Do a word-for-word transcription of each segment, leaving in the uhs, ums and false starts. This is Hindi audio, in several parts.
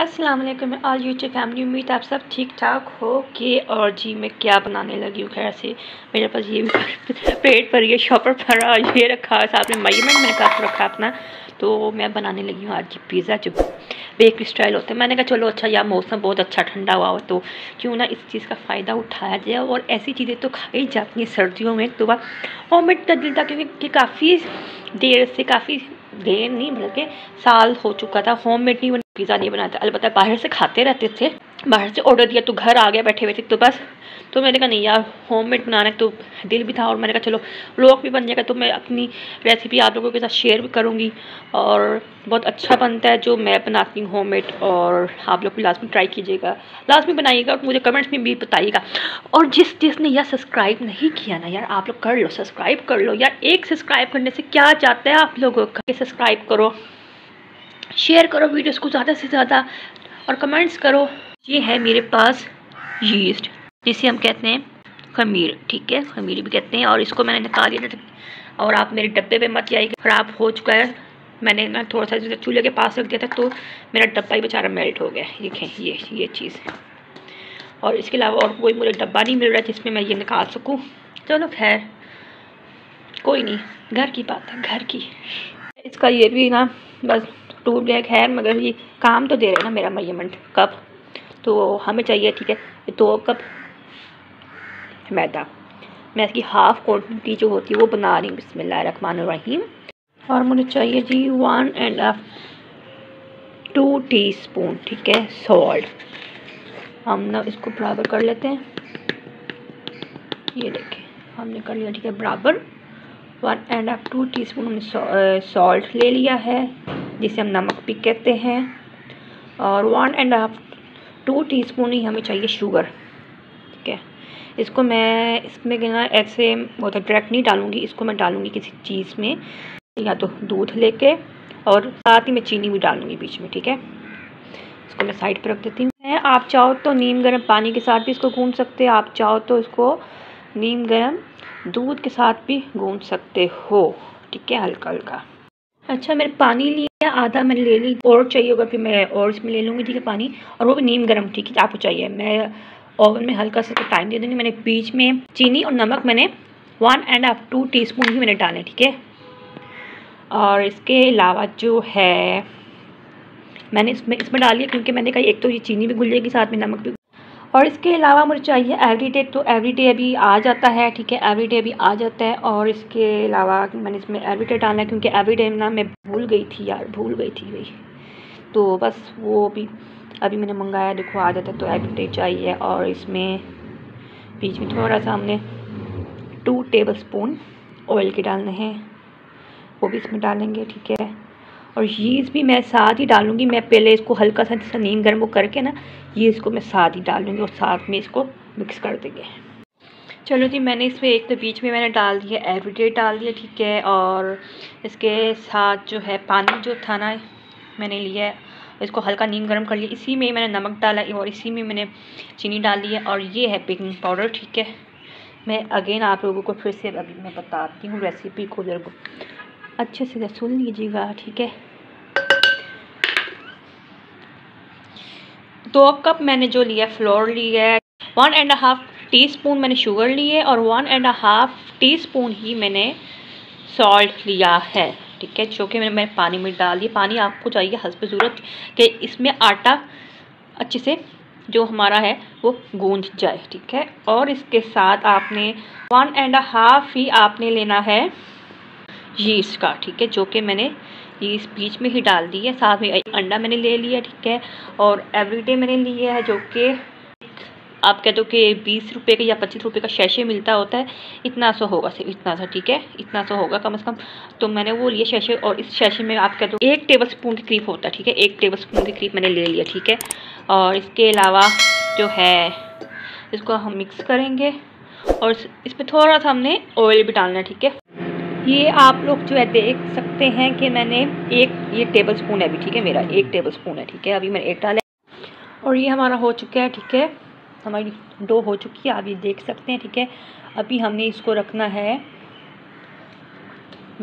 अस्सलाम वालेकुम ऑल यूट्यूब फैमिली। उम्मीद आप सब ठीक ठाक हो के। और जी मैं क्या बनाने लगी हूँ, खैर से मेरे पास ये भी पेट पर ये शॉपर भरा ये रखा है, साथ में मेजरमेंट मैंने काफ़ी रखा अपना। तो मैं बनाने लगी हूँ आज पिज़्ज़ा जो बेक स्टाइल होता है। मैंने कहा चलो अच्छा यार मौसम बहुत अच्छा ठंडा हुआ हो तो क्यों ना इस चीज़ का फ़ायदा उठाया जाए। और ऐसी चीज़ें तो खाई जाती हैं सर्दियों में, तो वह होममेड तजल्दा क्योंकि काफ़ी देर से काफ़ी देर नहीं बल्कि साल हो चुका था होममेड नहीं पिज़्ज़ा नहीं बनाता। अलबत्ता बाहर से खाते रहते थे, बाहर से ऑर्डर दिया तो घर आ गया बैठे हुए थे। तो बस तो मैंने कहा नहीं यार होममेड बनाना तो दिल भी था और मैंने कहा चलो व्लॉग भी बन जाएगा तो मैं अपनी रेसिपी आप लोगों के साथ शेयर भी करूँगी। और बहुत अच्छा बनता है जो मैं बनाती हूँ होममेड, और आप लोग भी लाजमी ट्राई कीजिएगा, लाजमी बनाइएगा और मुझे कमेंट्स में भी बताइएगा। और जिस जिसने यार सब्सक्राइब नहीं किया ना यार, आप लोग कर लो, सब्सक्राइब कर लो यार। एक सब्सक्राइब करने से क्या जाता है आप लोगों का, सब्सक्राइब करो, शेयर करो वीडियोस को ज़्यादा से ज़्यादा और कमेंट्स करो। ये है मेरे पास यीस्ट जिसे हम कहते हैं खमीर, ठीक है खमीर भी कहते हैं। और इसको मैंने निकाल लिया और आप मेरे डब्बे पे मत जाइए, ख़राब हो चुका है। मैंने ना थोड़ा सा चूल्हे के पास रख दिया था तो मेरा डब्बा ही बेचारा मेल्ट हो गया। देखें ये ये चीज़ है, और इसके अलावा और कोई मुझे डब्बा नहीं मिल रहा जिसमें मैं ये निकाल सकूँ। चलो खैर कोई नहीं, घर की बात है घर की। इसका ये भी ना बस टू ब्लैक है, मगर ये काम तो दे रहे हैं ना मेरा मेजरमेंट कप तो हमें चाहिए, ठीक है दो कप मैदा। मैं इसकी हाफ़ क्वान्टिटी जो होती है वो बना रही हूँ, बिस्मिल्लाहिर्रहमानिर्रहीम। और मुझे चाहिए जी one and half two teaspoon, ठीक है सॉल्ट। हम ना इसको बराबर कर लेते हैं, ये देखें हमने कर लिया, ठीक है बराबर। One and half two teaspoon हमने सॉल्ट ले लिया है जिसे हम नमक भी कहते हैं। और one and half two teaspoon ही हमें चाहिए शुगर, ठीक है। इसको मैं इसमें ना ऐसे बहुत डायरेक्ट नहीं डालूँगी, इसको मैं डालूँगी किसी चीज़ में, या तो दूध लेके, और साथ ही मैं चीनी भी डालूँगी बीच में, ठीक है। इसको मैं साइड पर रख देती हूँ। आप चाहो तो नीम गर्म पानी के साथ भी इसको गूँध सकते हैं, आप चाहो तो इसको नीम गर्म दूध के साथ भी गूँध सकते हो, ठीक है हल्का हल्का। अच्छा मैंने पानी लिया आधा, मैंने ले ली, और चाहिए होगा फिर मैं और इसमें ले लूँगी, ठीक है पानी, और वो भी नीम गर्म, ठीक है आपको चाहिए। मैं ओवन में हल्का सा टाइम दे दूँगी। मैंने बीच में चीनी और नमक मैंने one and half two teaspoon ही मैंने डाले, ठीक है। और इसके अलावा जो है मैंने इसमें इसमें डाल लिया क्योंकि मैंने कहा एक तो ये चीनी भी घुल जाएगी साथ में नमक भी। और इसके अलावा मुझे चाहिए एवरीडे, तो एवरीडे अभी आ जाता है, ठीक है एवरीडे अभी आ जाता है। और इसके अलावा मैंने इसमें एवरीडे डालना है क्योंकि एवरीडे ना मैं भूल गई थी यार, भूल गई थी भाई, तो बस वो भी अभी मैंने मंगाया, देखो आ जाता है तो एवरीडे चाहिए। और इसमें बीच में थोड़ा सा हमने टू टेबल स्पून ऑयल के डालने हैं, वो भी इसमें डालेंगे, ठीक है। और यीस्ट भी मैं साथ ही डालूंगी, मैं पहले इसको हल्का सा नीम गर्म वो करके ना यीस्ट को मैं साथ ही डालूंगी और साथ में इसको मिक्स कर देंगे। चलो जी मैंने इसमें एक तो बीच में मैंने डाल दिया एवरीडे डाल दिया, ठीक है। और इसके साथ जो है पानी जो था ना मैंने लिया, इसको हल्का नीम गर्म कर लिया, इसी में मैंने नमक डाला और इसी में मैंने चीनी डाली है। और ये है बेकिंग पाउडर, ठीक है। मैं अगेन आप लोगों को फिर से अभी मैं बताती हूँ रेसिपी को, जरूर अच्छे से सुन लीजिएगा, ठीक है। दो कप मैंने जो लिया फ्लोर लिया है, one and half teaspoon मैंने शुगर ली है, और one and half teaspoon ही मैंने सॉल्ट लिया है, ठीक है। जो कि मैंने मैंने पानी में डाल दिया, पानी आपको चाहिए हस्ब ज़रूरत कि इसमें आटा अच्छे से जो हमारा है वो गूंद जाए, ठीक है। और इसके साथ आपने वन एंड हाफ ही आपने लेना है यीस्ट का, ठीक है, जो कि मैंने यीस्ट बीच में ही डाल दी है। साथ में अंडा मैंने ले लिया, ठीक है। और एवरीडे मैंने लिया है जो कि आप कह दो कि बीस रुपए का या पच्चीस रुपए का शैशे मिलता होता है, इतना सा होगा सिर्फ इतना सा, ठीक है इतना सा होगा कम से कम। तो मैंने वो लिया शैशे, और इस शैशे में आप कह दो एक टेबल स्पून के करीब होता है, ठीक है एक टेबल स्पून के करीब मैंने ले लिया, ठीक है। और इसके अलावा जो है इसको हम मिक्स करेंगे, और इसमें थोड़ा सा हमने ऑयल भी डालना है, ठीक है। ये आप लोग जो है देख सकते हैं कि मैंने एक ये टेबल स्पून है अभी, ठीक है मेरा एक टेबल स्पून है, ठीक है अभी मैंने एक डाला है। और ये हमारा हो चुका है, ठीक है हमारी डो हो चुकी है, आप ये देख सकते हैं, ठीक है। अभी हमने इसको रखना है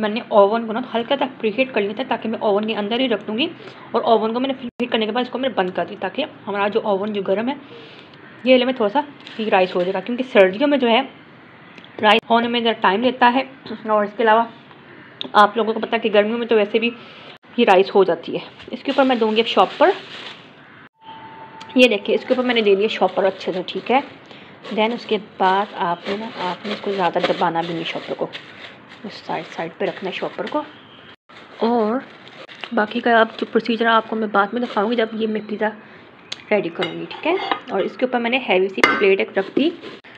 मैंने ओवन को ना हल्का तक प्रीहीट कर लिया था ताकि मैं ओवन के अंदर ही रख दूँगी। और ओवन को मैंने प्रीहीट करने के बाद इसको मैंने बंद कर दी ताकि हमारा जो ओवन जो गर्म है ये वाले में थोड़ा सा ही राइस हो जाएगा, क्योंकि सर्दियों में जो है राइस होने में ज़रा टाइम लेता है। और इसके अलावा आप लोगों को पता है कि गर्मियों में तो वैसे भी ये राइस हो जाती है। इसके ऊपर मैं दूँगी अब शॉपर, ये देखिए इसके ऊपर मैंने दे दिया शॉपर अच्छे से, ठीक है। देन उसके बाद आपने ना आपने इसको ज़्यादा दबाना भी नहीं, शॉपर को उस साइड साइड पे रखना है शॉपर को। और बाकी का आप जो प्रोसीजर आपको मैं बाद में दिखाऊंगी जब ये मैं पिज़्ज़ा रेडी करूँगी, ठीक है। और इसके ऊपर मैंने हैवी सी प्लेट एक रख दी,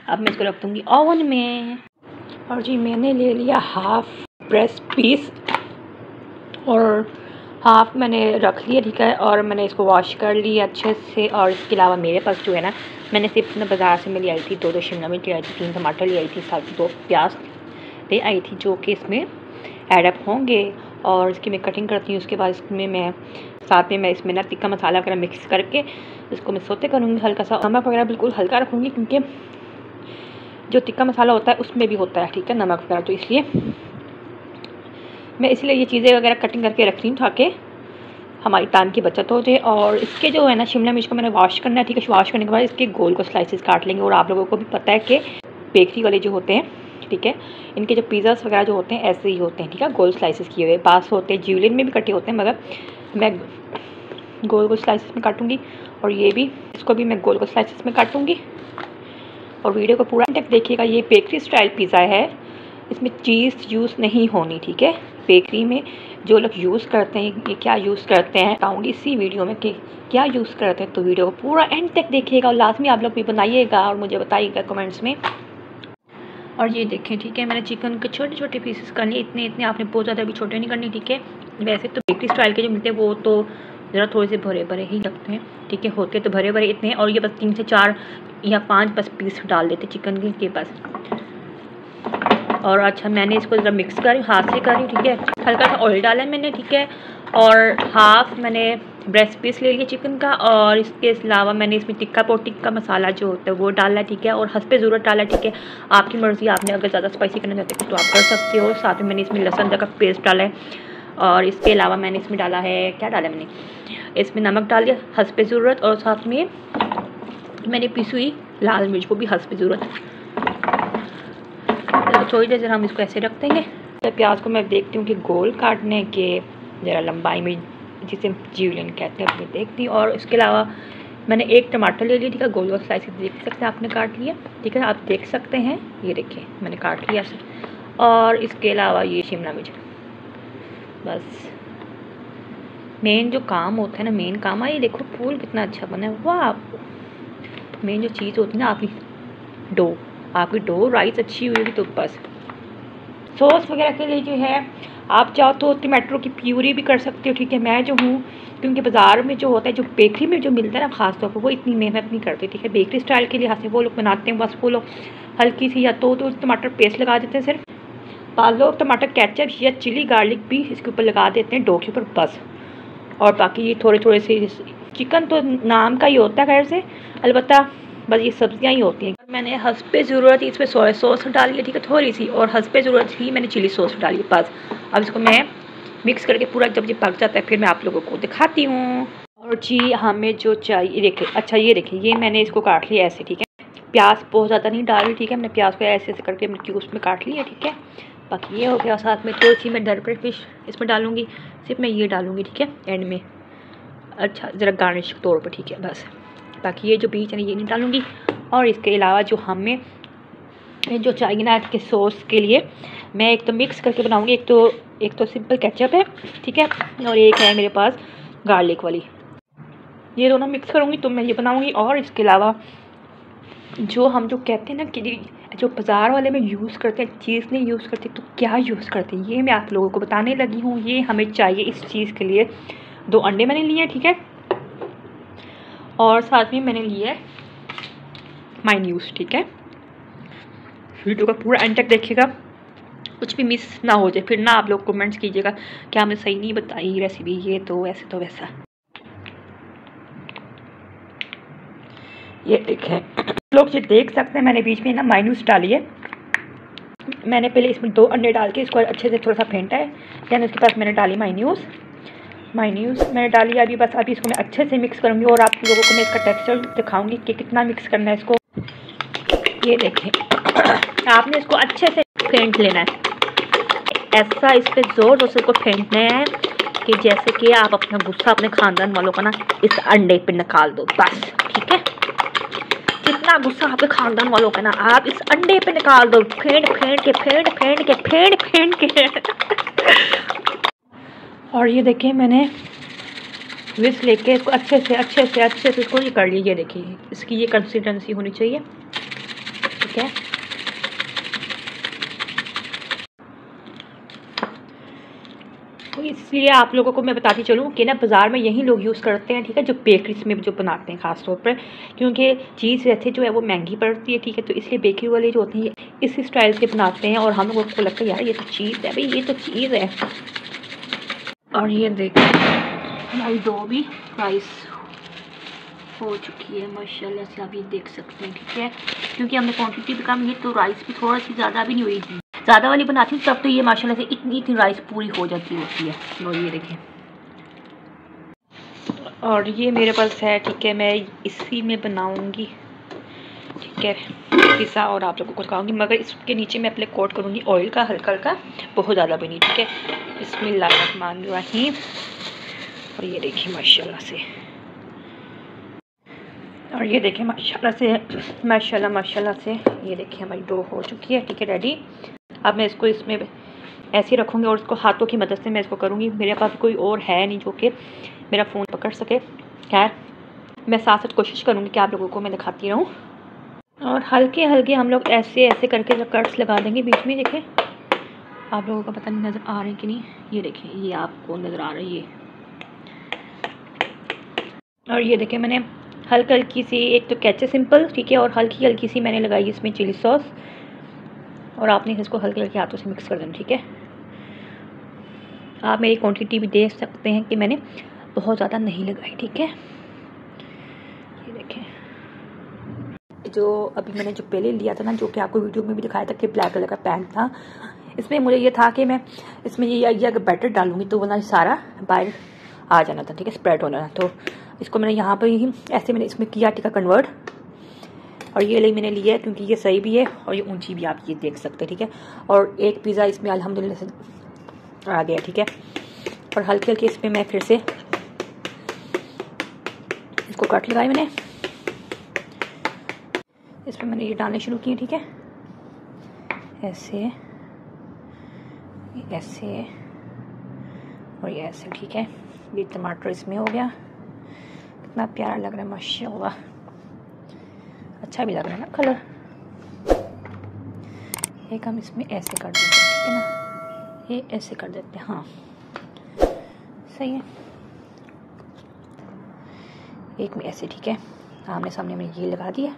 अब मैं इसको रख दूँगी ओवन में। और जी मैंने ले लिया हाफ ब्रेस्ट पीस और हाफ मैंने रख लिया, ठीक है। और मैंने इसको वॉश कर लिया अच्छे से। और इसके अलावा मेरे पास जो है ना मैंने सिर्फ ना बाज़ार से मैं ले आई थी दो दो शिमला मिर्च ले आई थी, तीन टमाटर ले आई थी, साथ दो प्याज ले आई थी जो कि इसमें ऐड अप होंगे। और इसकी मैं कटिंग करती हूँ, उसके बाद इसमें मैं साथ में मैं इसमें ना तिक्का मसाला वगैरह मिक्स करके इसको मैं सोते करूँगी हल्का सा। नमक वगैरह बिल्कुल हल्का रखूँगी क्योंकि जो तिक्का मसाला होता है उसमें भी होता है, ठीक है, नमक वगैरह, तो इसलिए मैं इसलिए ये चीज़ें वगैरह कटिंग करके रख रही हूँ ताकि हमारी टाइम की बचत हो जाए। और इसके जो है ना शिमला मिर्च को मैंने वॉश करना है, ठीक है। वॉश करने के बाद इसके गोल को स्लाइसेस काट लेंगे। और आप लोगों को भी पता है कि बेकरी वाले जो होते हैं, ठीक है, इनके जो पिज़्ज़ास वगैरह जो होते हैं ऐसे ही होते हैं, ठीक है, गोल स्लाइसेस किए हुए। पास होते हैं ज्यूलियन में भी कटे होते हैं, मगर मैं गोल गोल स्लाइसेस में काटूँगी। और ये भी, इसको भी मैं गोल गोल स्लाइसेस में काटूँगी। और वीडियो को पूरा तक देखिएगा। ये बेकरी स्टाइल पिज़्ज़ा है, इसमें चीज़ यूज़ नहीं होनी, ठीक है। बेकरी में जो लोग यूज़ करते हैं ये क्या यूज़ करते हैं बताऊँगी इसी वीडियो में कि क्या यूज़ करते हैं, तो वीडियो को पूरा एंड तक देखिएगा। और लास्ट में आप लोग भी बनाइएगा और मुझे बताइएगा कमेंट्स में। और ये देखें, ठीक है, मैंने चिकन के छोटे छोटे पीसेस करने, इतने इतने, आपने बहुत ज़्यादा भी छोटे नहीं करने, ठीक है। वैसे तो बेकरी स्टाइल के जो मिलते हैं वो तो ज़रा थोड़े से भरे भरे ही लगते हैं, ठीक है, होते तो भरे भरे इतने। और ये बस तीन से चार या पाँच बस पीस डाल देते चिकन के पास। और अच्छा मैंने इसको ज़रा मिक्स करी, हाथ से करी, ठीक है। हल्का सा ऑयल डाला मैंने, ठीक है। और हाफ मैंने ब्रेस्ट पीस ले लिया चिकन का। और इसके अलावा मैंने इसमें टिक्का पोटिक का मसाला जो होता है वो डाला, ठीक है। और हस्बे ज़रूरत डाला, ठीक है, आपकी मर्ज़ी, आपने अगर ज़्यादा स्पाइसी करना चाहते हो तो आप कर सकते हो। साथ में मैंने इसमें लहसुन का पेस्ट डाला है। और इसके अलावा मैंने इसमें डाला है, क्या डाला मैंने इसमें, नमक डाल दिया हस्बे ज़रूरत। और साथ में मैंने पिसी हुई लाल मिर्च को भी हस्बे ज़रूरत। थोड़ी देर हम इसको ऐसे रख देंगे। प्याज को मैं देखती हूँ कि गोल काटने के ज़रा लंबाई में, जिसे ज्यूलियन कहते हैं, अपनी देखती हूँ। और इसके अलावा मैंने एक टमाटर ले लिया, ठीक है, गोल गोल स्लाइस देख सकते हैं, आपने काट लिया, ठीक है, आप देख सकते हैं, ये देखिए मैंने काट लिया ऐसे। और इसके अलावा ये शिमला मिर्च, बस मेन जो काम होता है ना, मेन काम है। ये देखो फूल कितना अच्छा बना है, वाह। मेन जो चीज़ होती है ना आपकी डो, आपकी डो राइस अच्छी हुई होगी तो बस। सॉस वगैरह के लिए जो है आप चाहो तो टमाटरों की प्यूरी भी कर सकते हो, ठीक है। मैं जो हूँ क्योंकि बाज़ार में जो होता है, जो बेकरी में जो मिलता है ना खास तौर पर, वो इतनी मेहनत नहीं करते, ठीक है। बेकरी स्टाइल के लिहाज से वो लोग बनाते हैं, बस वो लोग हल्की सी या तो, तो टमाटर पेस्ट लगा देते हैं सिर्फ, बाद लोग टमाटर केचप या चिली गार्लिक भी इसके ऊपर लगा देते हैं डो के ऊपर, बस। और बाकी ये थोड़े थोड़े से चिकन तो नाम का ही होता है, खैर से, अलबत्ता बस ये सब्ज़ियाँ ही होती हैं। मैंने हस्बे ज़रूरत ही इसमें सोया सॉस डाली है, ठीक है, थोड़ी सी। और हस्बे ज़रूरत ही मैंने चिली सॉस डाली है, बस। अब इसको मैं मिक्स करके पूरा जब ये पक जाता है फिर मैं आप लोगों को दिखाती हूँ। और जी हमें जो चाहिए, देखिए, अच्छा ये देखिए, ये मैंने इसको काट लिया ऐसे, ठीक है। प्याज बहुत ज़्यादा नहीं डाली, ठीक है, हमने प्याज को ऐसे ऐसे करके हमने क्यूब्स में काट लिया, ठीक है। बाकी ये हो गया। साथ में तुलसी में डर पर फिश इसमें डालूँगी, सिर्फ मैं ये डालूँगी, ठीक है, एंड में, अच्छा ज़रा गार्निश के तौर पर, ठीक है, बस। बाकी ये जो बीच है ये नहीं डालूँगी। और इसके अलावा जो हमें जो चाहिए ना इसके सॉस के लिए, मैं एक तो मिक्स करके बनाऊँगी, एक तो एक तो सिंपल केचप है, ठीक है, और एक है मेरे पास गार्लिक वाली, ये दोनों मिक्स करूँगी तो मैं ये बनाऊँगी। और इसके अलावा जो हम जो कहते हैं ना कि जो बाज़ार वाले में यूज़ करते हैं चीज़ नहीं यूज़ करते, तो क्या यूज़ करते हैं ये मैं आप लोगों को बताने लगी हूँ। ये हमें चाहिए इस चीज़ के लिए। दो अंडे मैंने लिए हैं, ठीक है, और साथ में मैंने लिया है मायन्यूज़, ठीक है। वीडियो का पूरा एंड तक देखिएगा, कुछ भी मिस ना हो जाए, फिर ना आप लोग कमेंट्स कीजिएगा क्या हमने सही नहीं बताई रेसिपी, ये तो ऐसे तो वैसा। ये देखें लोग, ये देख सकते हैं मैंने बीच में ना मायन्यूज़ डाली है, मैंने पहले इसमें दो अंडे डाल के इसको अच्छे से थोड़ा सा फेंटा है। दैन उसके पास मैंने डाली मायनेज़ मायनेज़ मैंने डाली। अभी बस अभी इसको मैं अच्छे से मिक्स करूँगी और आप लोगों को मैं इसका टेक्स्चर दिखाऊँगी कि कितना मिक्स करना है इसको। ये देखें, आपने इसको अच्छे से फेंट लेना है, ऐसा इस पर ज़ोर ज़ोर से इसको फेंटना है कि जैसे कि आप अपना गुस्सा अपने ख़ानदान वालों का ना इस अंडे पे निकाल दो। बस ठीक है, जितना गुस्सा आपके ख़ानदान वालों का ना आप इस अंडे पे निकाल दो, फेंट फेंट के फेंट फेंट के फेंट फेंट के। और ये देखिए मैंने विस्क लेके इसको अच्छे से अच्छे से अच्छे से इसको ये कर लीजिए। ये देखिए इसकी ये कंसिस्टेंसी होनी चाहिए, ठीक है। इसलिए आप लोगों को मैं बताती चलूँ कि ना बाज़ार में यही लोग यूज़ करते हैं, ठीक है, जो बेकरीज में जो बनाते हैं ख़ास तौर पर, क्योंकि चीज़ वैसे जो है वो महंगी पड़ती है, ठीक है। तो इसलिए बेकरी वाले जो होते हैं इसी स्टाइल से बनाते हैं और हम लोगों को लगता है यार ये तो चीज़ है भाई, ये तो चीज़ है। और ये देखिए हमारी दो भी प्राइस हो चुकी है माशाल्लाह से, आप ये देख सकते हैं, ठीक है, क्योंकि हमने क्वान्टिटी भी कम, ये तो राइस भी थोड़ा सी ज़्यादा भी नहीं हुई थी, ज़्यादा वाली बनाती हूँ तब तो ये माशाल्लाह से इतनी इतनी राइस पूरी हो जाती होती है। और ये देखें, और ये मेरे पास है, ठीक है, मैं इसी में बनाऊँगी, ठीक है, पिज़्ज़ा और आप लोगों को दिखाऊँगी। मगर इसके नीचे मैं अपने कोट करूँगी ऑयल का, हल्का हल्का, बहुत ज़्यादा भी नहीं, ठीक है। बिस्मिल्लाहिर्रहमानिर्रहीम। और ये देखिए माशाल्लाह से, और ये देखें माशाल्लाह से माशाल्लाह माशाल्लाह से ये देखिए हमारी डो हो चुकी है, ठीक है, रेडी। अब मैं इसको इसमें ऐसे रखूँगी और इसको हाथों की मदद से मैं इसको करूँगी, मेरे पास कोई और है नहीं जो कि मेरा फ़ोन पकड़ सके। खैर मैं साथ साथ कोशिश करूँगी कि आप लोगों को मैं दिखाती रहूँ। और हल्के हल्के हम लोग ऐसे ऐसे करके कर्ट्स लगा देंगे बीच में। देखें आप लोगों को पता नहीं नज़र आ रहे कि नहीं, ये देखें, ये आपको नज़र आ रही है। और ये देखें मैंने हल्की हल्की सी एक तो केचप सिंपल, ठीक है, और हल्की हल्की सी मैंने लगाई इसमें चिली सॉस, और आपने इसको हल्के हल्के हाथों से मिक्स कर देना, ठीक है। आप मेरी क्वांटिटी भी देख सकते हैं कि मैंने बहुत ज़्यादा नहीं लगाई, ठीक है। ये देखें जो अभी मैंने जो पहले लिया था ना, जो कि आपको वीडियो में भी दिखाया था कि ब्लैक कलर का पैन था, इसमें मुझे ये था कि मैं इसमें ये अगर बैटर डालूँगी तो वो ना सारा बाहर आ जाना था, ठीक है, स्प्रेड होना था। तो इसको मैंने यहाँ पर ही ऐसे मैंने इसमें किया, टिका कन्वर्ट, और ये ले मैंने लिया है क्योंकि ये सही भी है और ये ऊंची भी, आप ये देख सकते हैं, ठीक है। और एक पिज़्ज़ा इसमें अल्हम्दुलिल्लाह से आ गया, ठीक है। और हल्के हल्के इसमें मैं फिर से इसको काट लगाई मैंने, इसमें मैंने ये डालने शुरू किए, ठीक है, ऐसे ऐसे और ये ऐसे, ठीक है। ये टमाटर इसमें हो गया, इतना प्यारा लग रहा है माशाल्लाह, अच्छा भी लग रहा है ना कलर। एक हम इसमें ऐसे कर देते हैं, ठीक है ना, ये ऐसे कर देते हैं, हाँ सही है। एक में ऐसे, ठीक है, आमने सामने मैंने ये लगा दिया,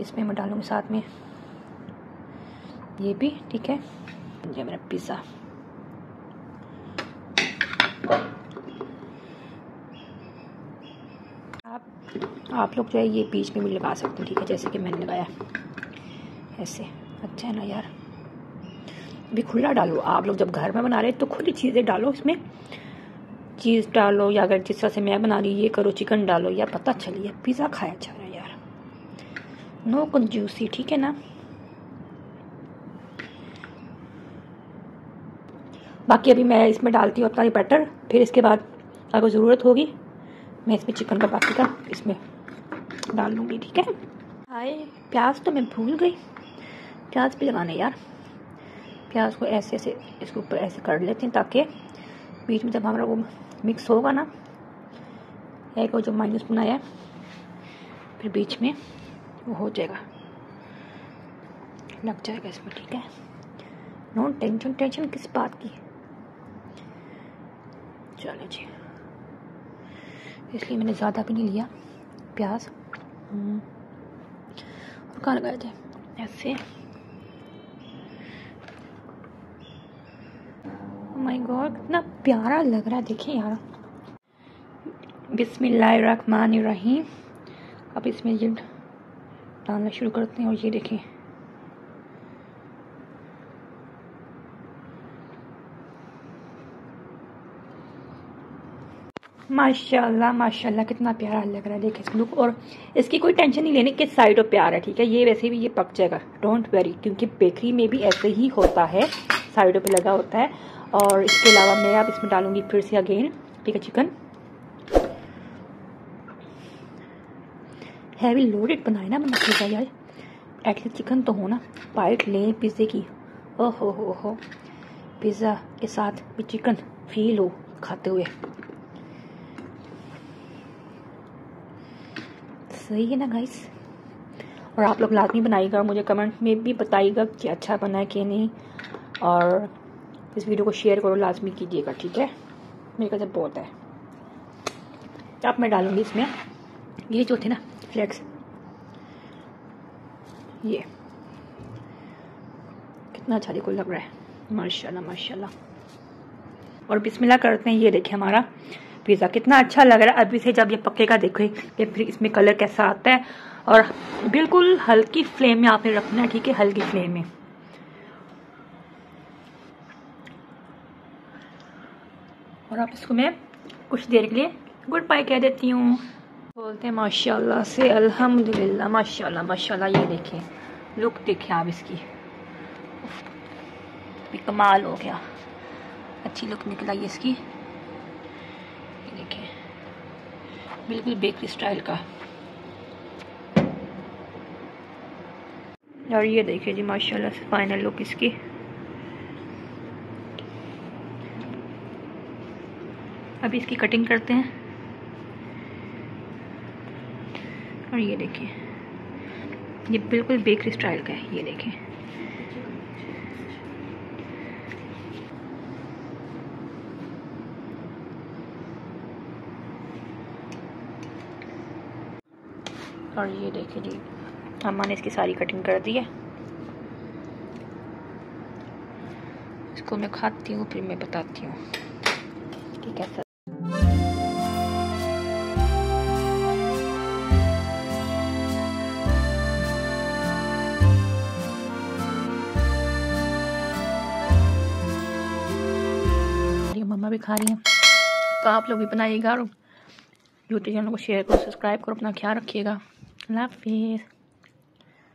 इसमें मैं डालूँगी साथ में ये भी, ठीक है। ये मेरा पिज़्ज़ा, आप लोग जो है ये बीच में भी लगा सकते हैं, ठीक है, जैसे कि मैंने लगाया ऐसे, अच्छा है ना यार। अभी खुला डालो, आप लोग जब घर में बना रहे हैं तो खुली चीज़ें डालो, इसमें चीज़ डालो, या अगर जिस तरह से मैं बना रही ये करो, चिकन डालो, या पता चलिए पिज़्ज़ा खाया जा रहा है यार, नो कंजूसी, ठीक है ना। बाकी अभी मैं इसमें डालती हूँ अपना ये बैटर, फिर इसके बाद अगर ज़रूरत होगी मैं इसमें चिकन का बाकी का इसमें डाल लूँगी, ठीक है। हाय प्याज तो मैं भूल गई, प्याज भी लगाना है यार। प्याज को ऐसे ऐसे इसके ऊपर ऐसे कर लेते हैं ताकि बीच में जब हमारा वो मिक्स होगा ना, एक वो जो माइनस बनाया है फिर बीच में वो हो जाएगा, लग जाएगा इसमें, ठीक है। नो टेंशन, टेंशन किस बात की, चलो जी, इसलिए मैंने ज़्यादा भी नहीं लिया प्याज। और कहाँ लगाए थे ऐसे, माय गॉड कितना प्यारा लग रहा है, देखिए यार। बिस्मिल्लाहिर्रहमानिर्रहीम। अब इसमें ये डालना शुरू करते हैं, और ये देखें माशाल्लाह माशाल्लाह कितना प्यारा लग रहा है, देखिए इसका लुक। और इसकी कोई टेंशन नहीं लेने किस साइड ऑफ प्यार है, ठीक है। ये वैसे भी ये पक जाएगा, डोंट वरी, क्योंकि बेकरी में भी ऐसे ही होता है, साइडों पे लगा होता है। और इसके अलावा मैं अब इसमें डालूंगी फिर से अगेन, ठीक है, चिकन। हैवी लोडेड बनाए ना मैंने पिज़्ज़ा यार, एटलीस्ट चिकन तो हो ना। बाइट लें पिज़्ज़े की, ओहो हो हो, पिज़्ज़ा के साथ भी चिकन फील हो खाते हुए, सही है ना गाइस। और आप लोग लाजमी बनाइएगा, मुझे कमेंट में भी बताइएगा कि अच्छा बना है कि नहीं, और इस वीडियो को शेयर करो, लाजमी कीजिएगा, ठीक है। मेरे को बहुत है। अब मैं डालूँगी इसमें ये जो थे ना फ्लेक्स, ये कितना अच्छा देखो लग रहा है, माशाल्लाह माशाल्लाह। और बिस्मिल्लाह करते हैं, ये देखिए हमारा पिज़्ज़ा कितना अच्छा लग रहा है। अभी से जब ये पकेगा देखिए फिर इसमें कलर कैसा आता है। और बिल्कुल हल्की फ्लेम में आपने रखना है, ठीक है, हल्की फ्लेम में। और आप इसको मैं कुछ देर के लिए गुड बाय कह देती हूँ। बोलते हैं माशाल्लाह से अल्हम्दुलिल्लाह, माशाल्लाह माशाल्लाह। ये देखें लुक, देखें आप इसकी, कमाल हो गया, अच्छी लुक निकला ये इसकी, ये देखें बिल्कुल बेकरी स्टाइल का। और ये देखिए जी माशाल्लाह से फाइनल लुक इसकी। अभी इसकी कटिंग करते हैं। और ये देखिए ये बिल्कुल बेकरी स्टाइल का है, ये देखिए। और ये देखिए जी अम्मा ने इसकी सारी कटिंग कर दी है। इसको मैं खाती हूँ फिर मैं बताती हूँ कि कैसा। भी खा रही हैं तो आप लोग भी बनाइएगा और यूट्यूब चैनल को शेयर करो, सब्सक्राइब करो। अपना ख्याल रखिएगा, अल्लाह हाफिज़।